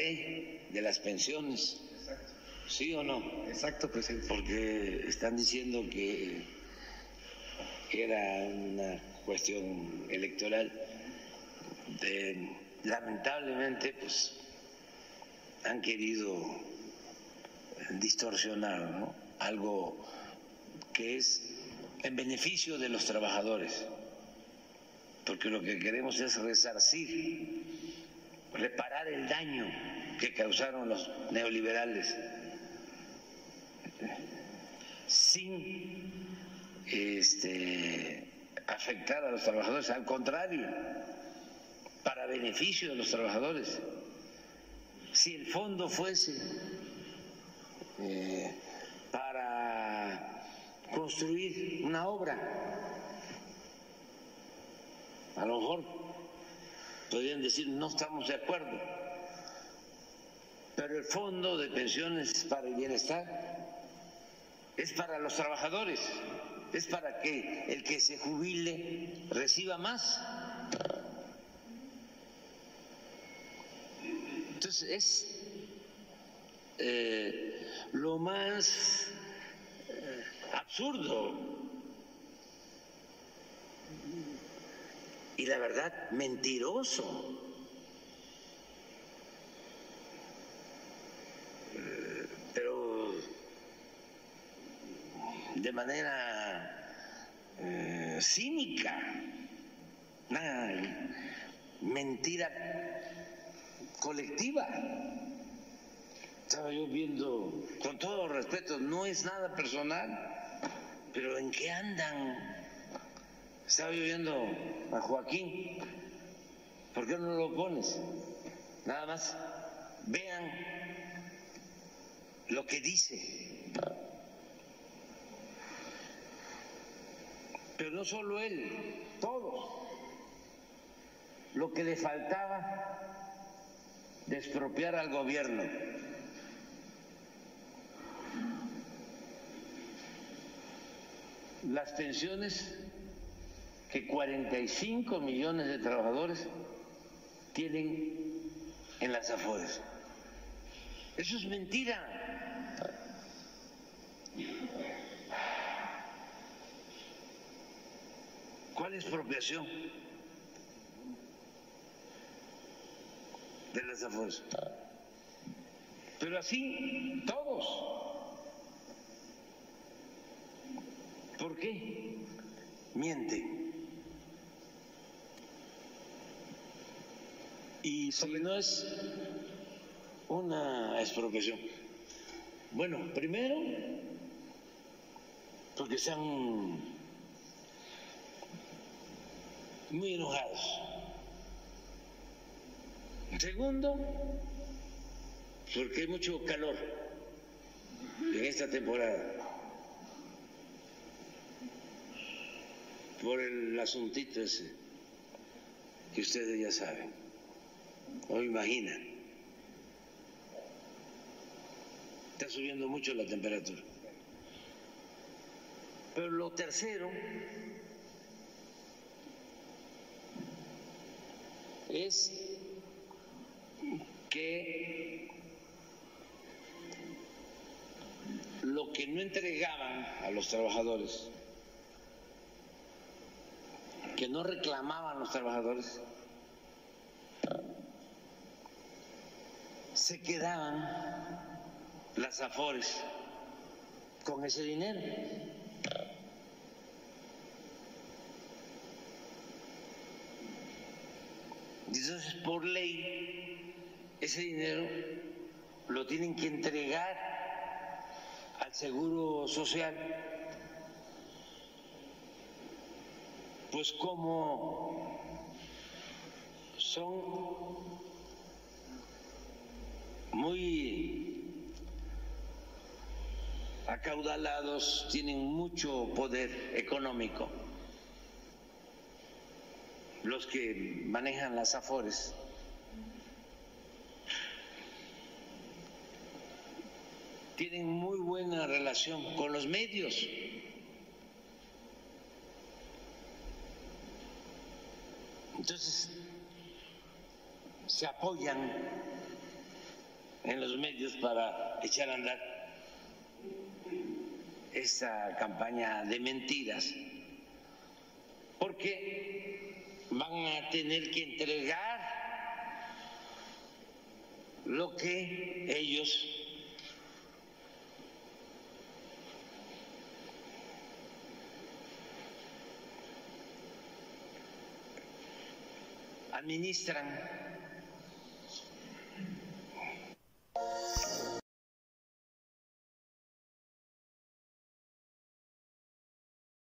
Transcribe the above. ley de las pensiones. Exacto. ¿Sí o no? Exacto, presidente. Porque están diciendo que era una cuestión electoral. Lamentablemente, pues, han querido distorsionar, ¿no?, algo que es en beneficio de los trabajadores, porque lo que queremos es resarcir, reparar el daño que causaron los neoliberales, sin afectar a los trabajadores, al contrario, para beneficio de los trabajadores. Si el fondo fuese para construir una obra, a lo mejor podrían decir no estamos de acuerdo, pero el Fondo de Pensiones para el Bienestar es para los trabajadores, es para que el que se jubile reciba más. Entonces es lo más absurdo y la verdad mentiroso. Pero de manera cínica, una mentira colectiva. Estaba yo viendo, con todo respeto, no es nada personal, pero ¿en qué andan? Estaba yo viendo a Joaquín, ¿por qué no lo pones? Nada más, vean lo que dice. Pero no solo él, todos. Lo que le faltaba de expropiar al gobierno. Las pensiones que 45 millones de trabajadores tienen en las AFORES. Eso es mentira. ¿Cuál expropiación de las AFORES? Pero así todos. ¿Por qué mienten? Y si no es una expropiación. Bueno, primero, porque están muy enojados. Segundo, porque hay mucho calor en esta temporada. Por el asuntito ese que ustedes ya saben. O imagina, está subiendo mucho la temperatura. Pero lo tercero es que lo que no entregaban a los trabajadores, que no reclamaban los trabajadores, se quedaban las AFORES con ese dinero. Entonces, por ley, ese dinero lo tienen que entregar al Seguro Social. Pues como son muy acaudalados, tienen mucho poder económico los que manejan las AFORES, tienen muy buena relación con los medios. Entonces se apoyan en los medios para echar a andar esa campaña de mentiras, porque van a tener que entregar lo que ellos administran.